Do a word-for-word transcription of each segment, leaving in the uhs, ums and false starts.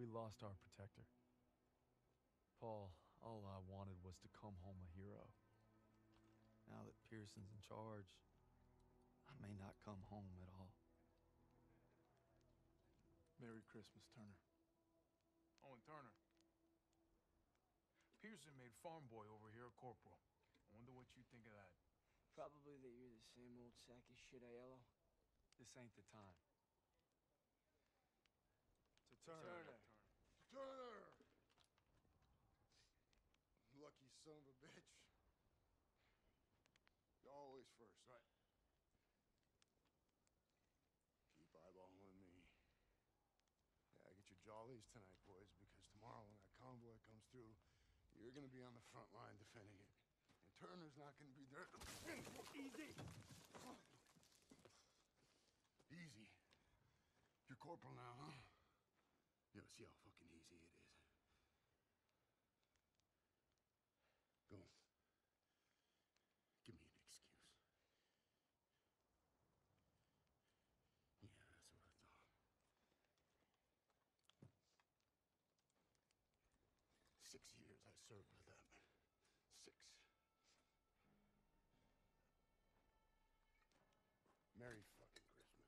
We lost our protector. Paul, all I wanted was to come home a hero. Now that Pearson's in charge, I may not come home at all. Merry Christmas, Turner. Oh, and Turner. Pearson made farm boy over here a corporal. I wonder what you think of that. Probably that you're the same old sack of shit, Aiello. This ain't the time. To Turner. Turner. Turner! Lucky son of a bitch. You're always first. Right. Keep eyeballing me. Yeah, get your jollies tonight, boys, because tomorrow when that convoy comes through, you're gonna be on the front line defending it. And Turner's not gonna be there. Easy! Easy. You're corporal now, huh? You know, see how fucking easy it is. Go. Give me an excuse. Yeah, that's what I thought. Six years I served with that man. Six. Merry fucking Christmas.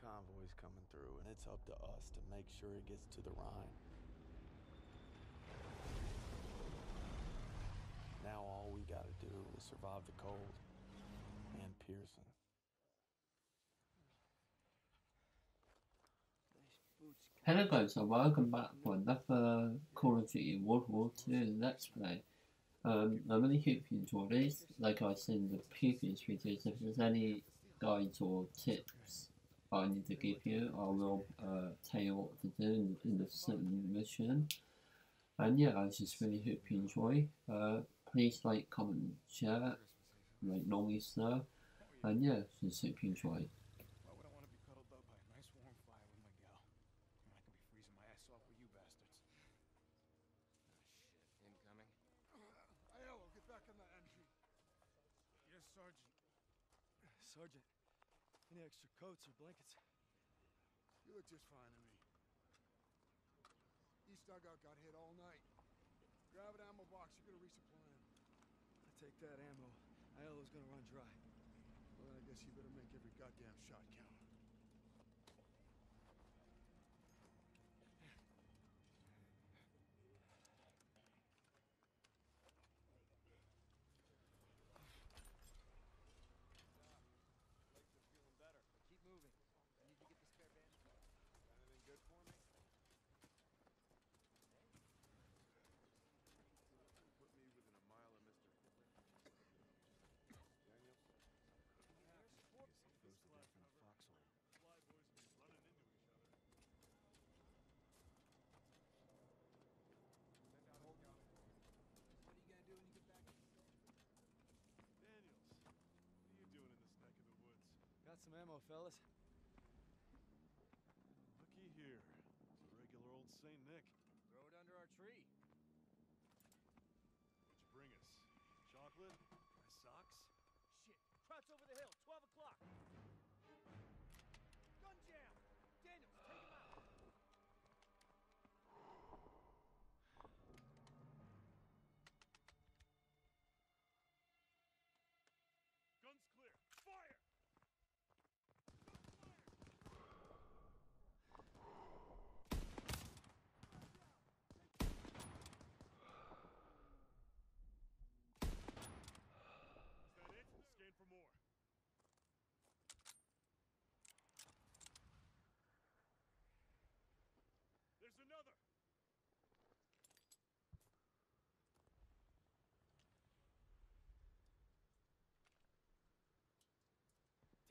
Convoy's coming through, and it's up to us to make sure it gets to the Rhine. Now all we gotta do is survive the cold and Pearson. Hello guys, and welcome back for another Call of Duty World War Two Let's Play. Um, I really hope you enjoyed this. Like I said in the previous videos, if there's any guides or tips I need to give you, I will uh, tell you what to do in, in the certain mission. And yeah, I just really hope you enjoy. Uh, please like, comment, and share, like normally stuff. And yeah, just hope you enjoy. Why would I want to be cuddled up by a nice warm fire with my gal? I'm not gonna be freezing my ass off with you bastards. Oh shit! Incoming. Aiello, get back in the entry. Yes, Sergeant. Sergeant. Any extra coats or blankets? You look just fine to me. East dugout got hit all night. Grab an ammo box, you're gonna resupply him. I take that ammo. Aiello's gonna run dry. Well, then I guess you better make every goddamn shot count. Moving. I need to get the spare band. Got anything good for me? Put me within a mile of Mister Daniel. I guess he goes to death in the foxhole. Fly boys keep running into each other. Send out old guy. What are you gonna do when you get back? Daniels, what are you doing in this neck of the woods? Got some ammo, fellas. Looky here. It's a regular old Saint Nick. Throw it under our tree. What'd you bring us? Chocolate? My socks? Shit. Krauts over the hill. twelve o'clock. Gun jam! Daniels, take him out! Guns clear. Fire! Scan for more. There's another. Damn, he's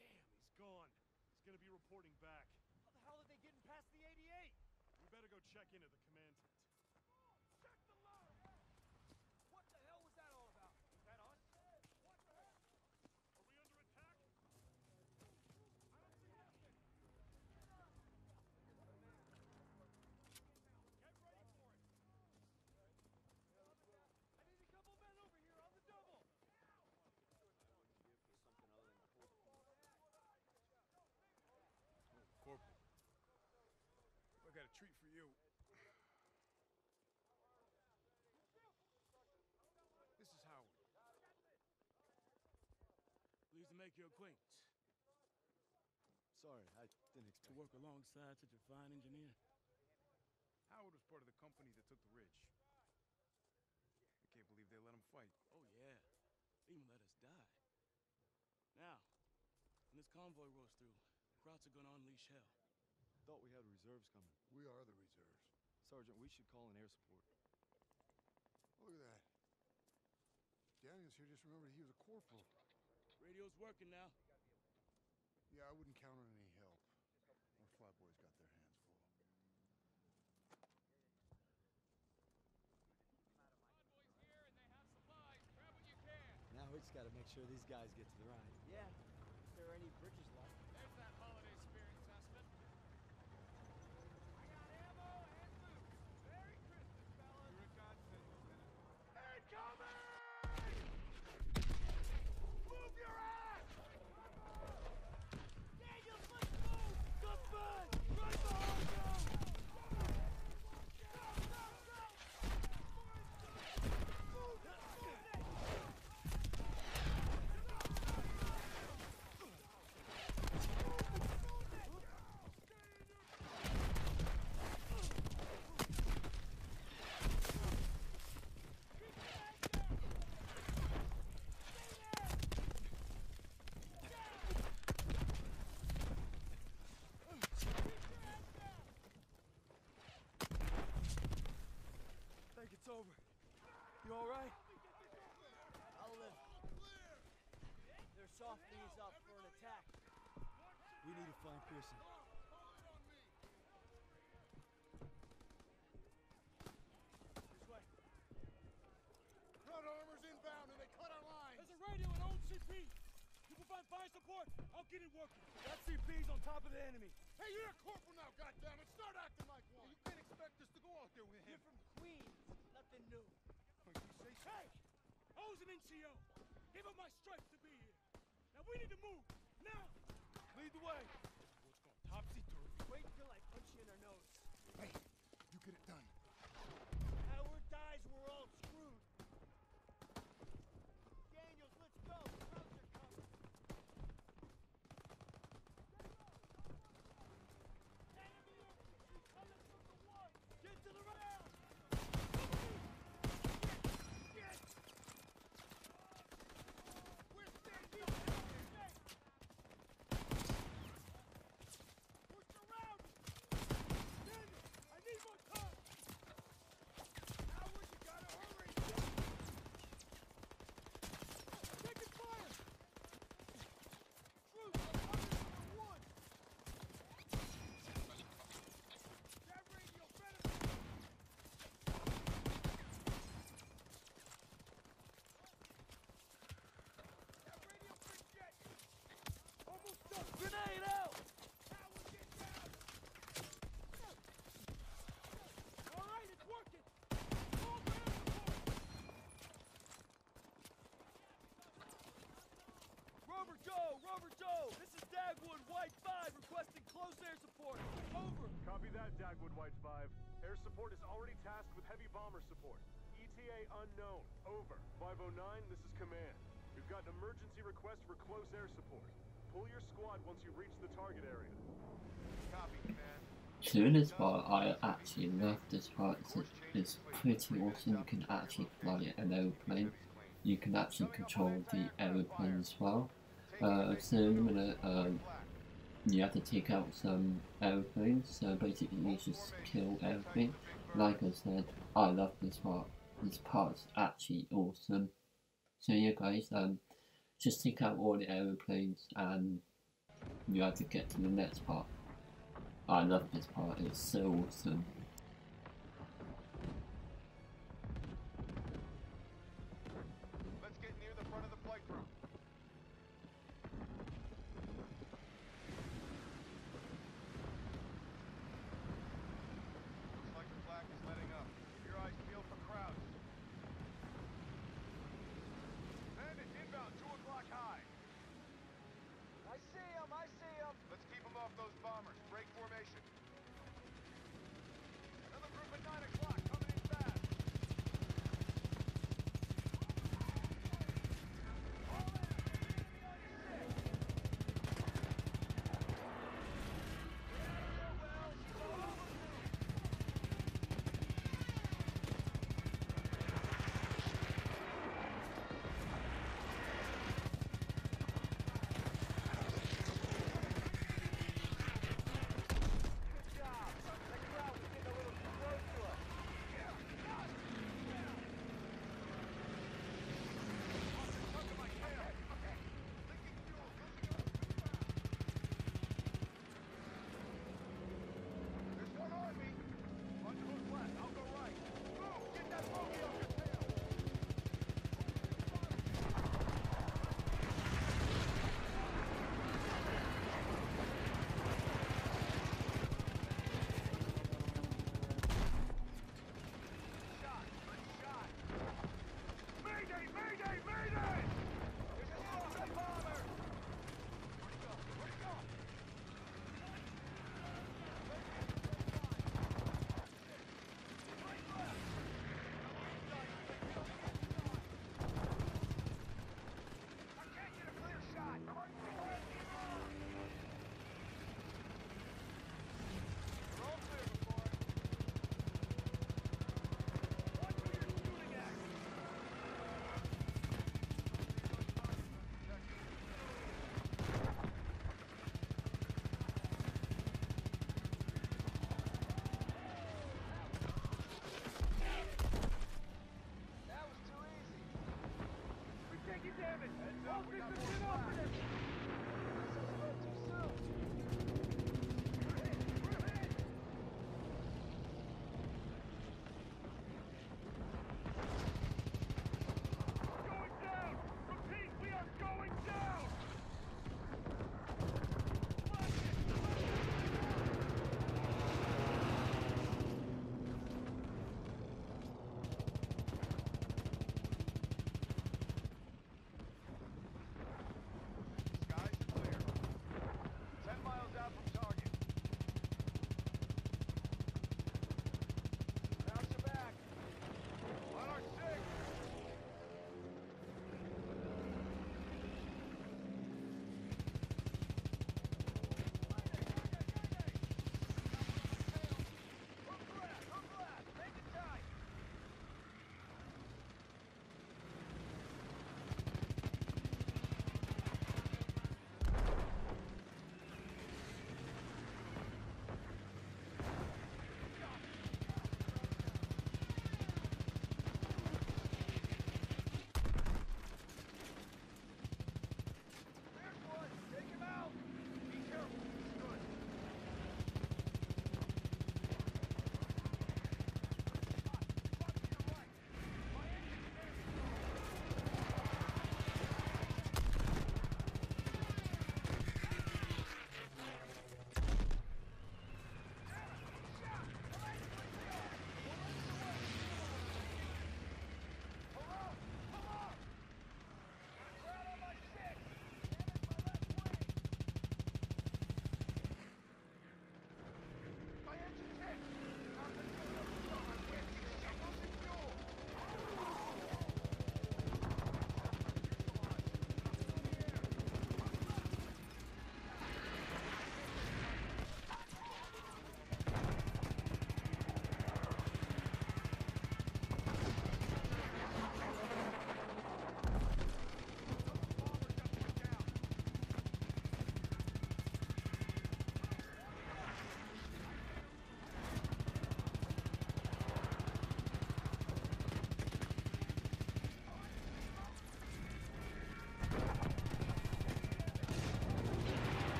gone. He's gonna be reporting back. How the hell are they getting past the eighty-eight? We better go check into the command tent. Check the line! What the hell was that all about? Was that on? What the hell? a treat for you. This is Howard. Pleased to make your acquaintance. Sorry, I didn't expect to work alongside such a fine engineer. Howard was part of the company that took the ridge. I can't believe they let him fight. Oh, yeah. They even let us die. Now, when this convoy rolls through, the Krauts are gonna unleash hell. Thought we had reserves coming. We are the reserves. Sergeant, we should call in air support. Look at that. Daniels here just remembered he was a corporal. Radio's working now. Yeah, I wouldn't count on any help. Our flyboys got their hands full. Flyboys here, and they have supplies. Grab what you can. Now we just got to make sure these guys get to the Rhine. Yeah, if there are any bridges left. There's that holiday spirit, Sussman. I got ammo and boots. Merry Christmas, fellas. You're a godsend, Lieutenant. Incoming! Move your ass! Daniels, let's move! Goodman! Run behind them! Go, go, go! Move! Move it! Go, go, go! Move! Move it! Keep your head down! I think it's over. You all right? I'll live. They're softening us up for an attack. We need to find Pearson. This way. Crowd armor's inbound and they cut our lines. There's a radio and old C P. You provide fire support, I'll get it working. That C P's on top of the enemy. Hey, you're a corporal now, goddammit. Start acting like one. You can't expect us to go out there with him. You're from Queens. Nothing new. Wait, you say so? Hey! I was an N C O. Give up my stripes to be here. Now we need to move. Now! Lead the way. What's going topsy-turvy? Wait till I punch you in our nose. Hey, you get it done. Howard dies, we're all screwed. Daniels, let's go. Krauts are coming. Get to the rail! Get! We're standing up! We're surrounded! Daniel, I need more time! Howard, you gotta hurry! Taking fire! Troops, I'm number one! Grenade out! Howard, get down! All right, it's working! Hold the air support! Rover Joe! Rover Joe! This is Dagwood White five requesting close air support! Over! Copy that, Dagwood White five. Air support is already tasked with heavy bomber support. E T A unknown. Over. five oh nine, this is command. We've got an emergency request for close air support. Pull your squad once you reach the target area. Copy, man. Doing this part, I actually love this part. It's, it's pretty awesome. You can actually fly an aeroplane. You can actually control the aeroplane as well. Uh, so gonna, um, you have to take out some aeroplanes. So basically, you just kill everything. Like I said, I love this part. This part's actually awesome. So yeah, guys. Um. Just take out all the aeroplanes and you have to get to the next part. I love this part, it's so awesome. Let's get near the front of the flight crew. Looks like the flag is letting up. Keep your eyes peeled for crowds. Bandits inbound, two o'clock high. I see him, I see him. Let's keep them off those bombers. Break formation.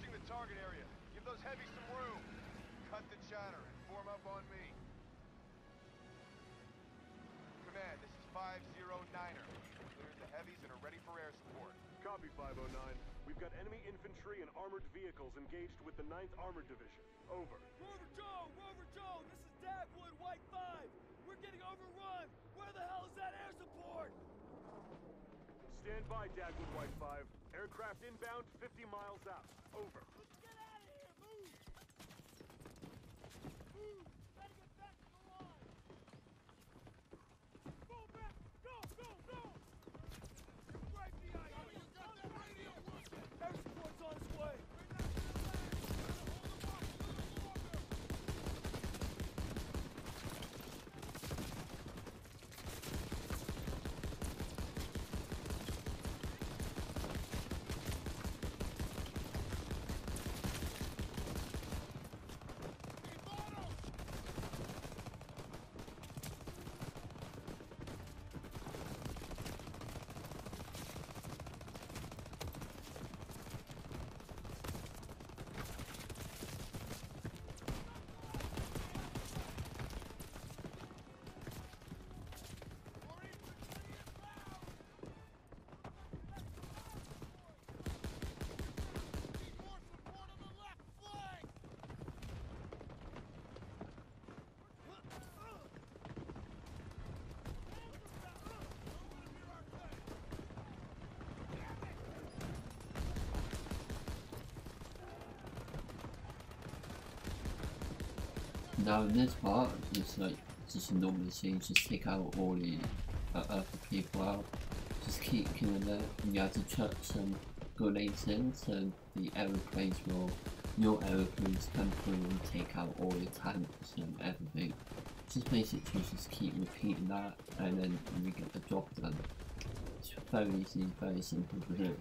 Approaching the target area. Give those heavies some room. Cut the chatter and form up on me. Command, this is five oh niner. Cleared the heavies and are ready for air support. Copy, five oh nine. We've got enemy infantry and armored vehicles engaged with the ninth Armored Division. Over. Rover Joe! Rover Joe! This is Dagwood, White five! We're getting overrun! Where the hell is that air support? Stand by, Dagwood, White five. Aircraft inbound, fifty miles out. Over. Let's get out of here! Move! Move! Try to get back to the line! Go back! Go! Go! Go! You're right behind us! You got that radio working! Air support's on its way! Now in this part, just like, just a normal scene, just take out all the uh, other people out, just keep killing them, and you have to chuck some grenades in so the aeroplanes will, your aeroplanes come through and take out all the tanks and everything. Just basically just keep repeating that and then we get the job done. It's very easy, very simple to do.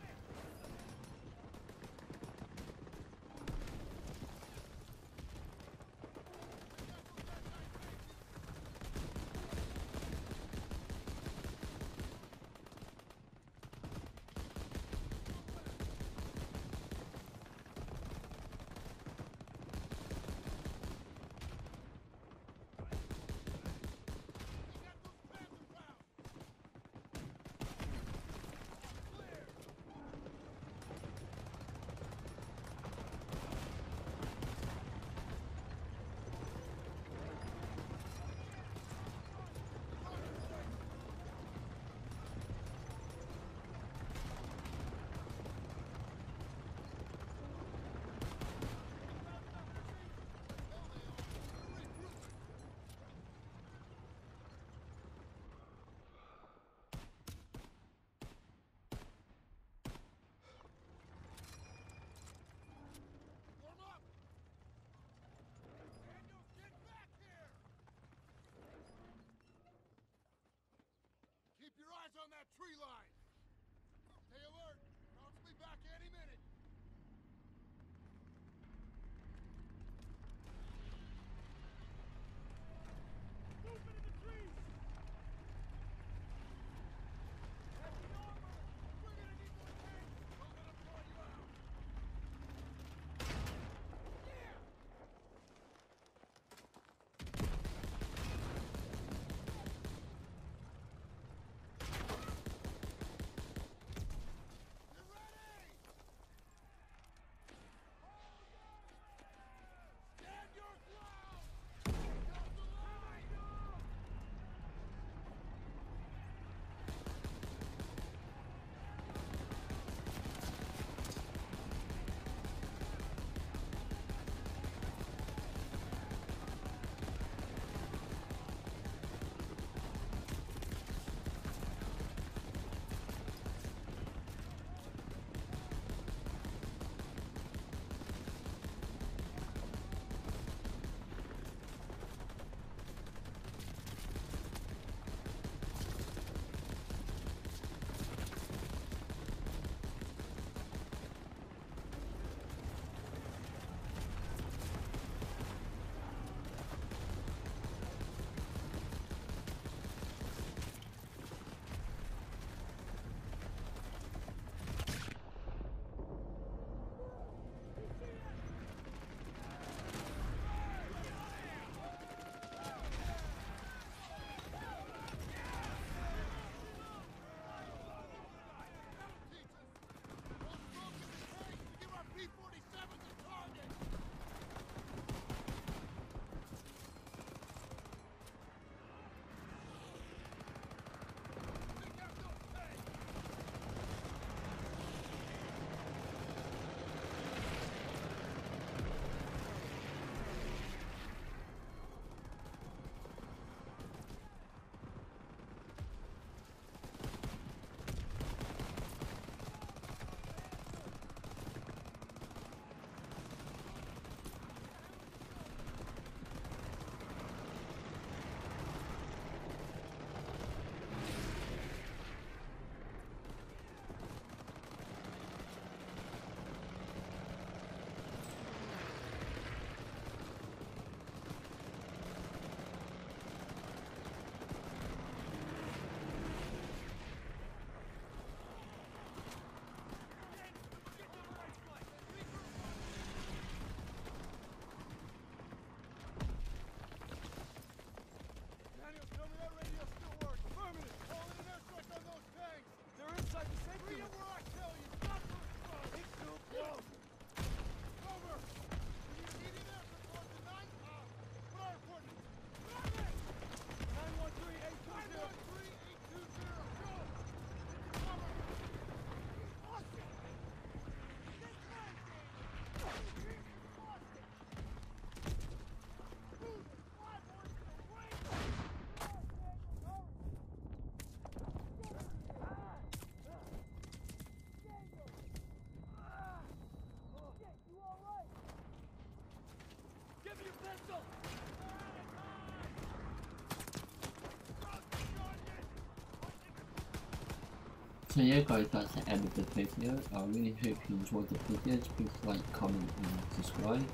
So yeah guys, that's the end of the video. I really hope you enjoyed the videos. Please like, comment and subscribe.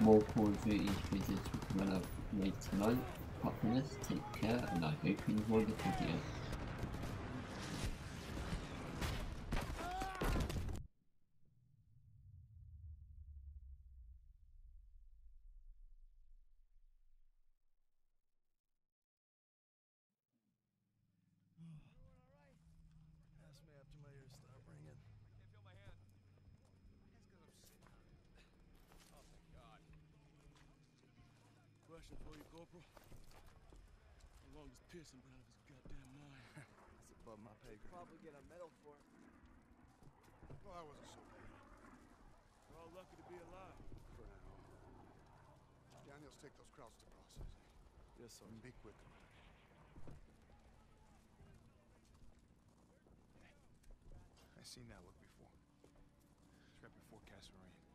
More Call of Duty videos will come out later tonight. Apart from this, take care and I hope you enjoyed the video. For you, Corporal. The longest piercing out of his goddamn mind. That's above my pay grade. Probably get a medal for it. Well, I wasn't so bad. We're all lucky to be alive. For now. Daniels, take those Krauts to process. Yes, sir. And be quick. I've seen that look before. It's right before Kasserine.